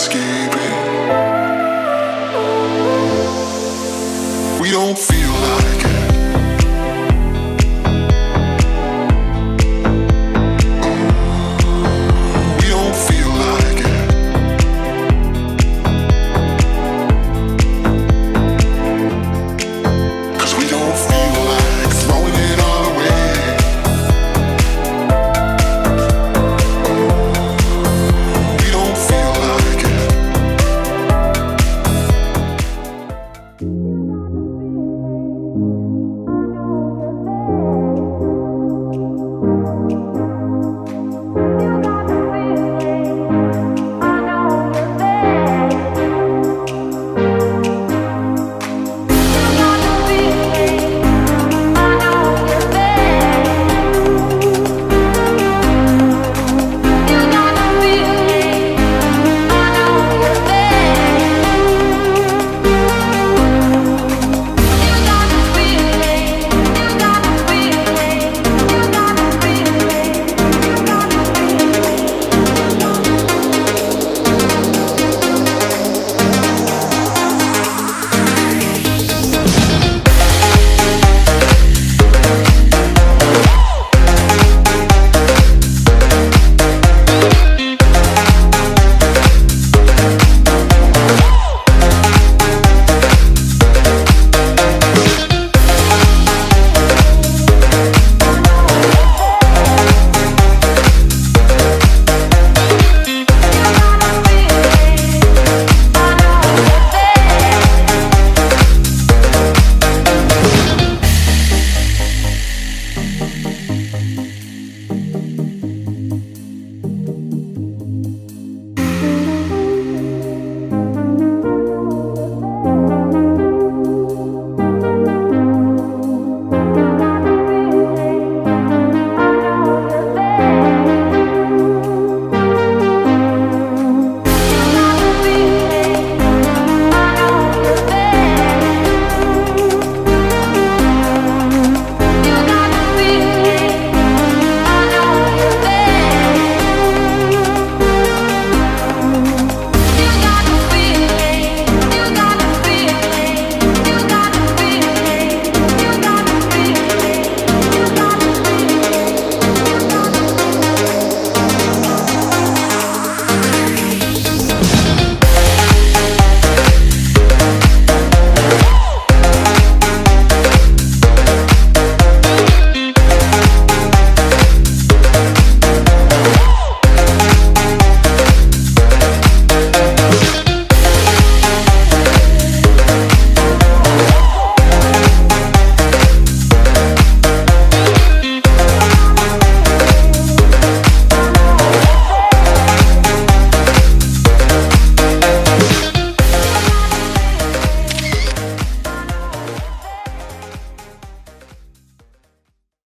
skin.